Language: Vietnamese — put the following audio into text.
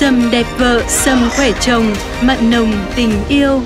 Sâm đẹp vợ, sâm khỏe chồng, mặn nồng tình yêu.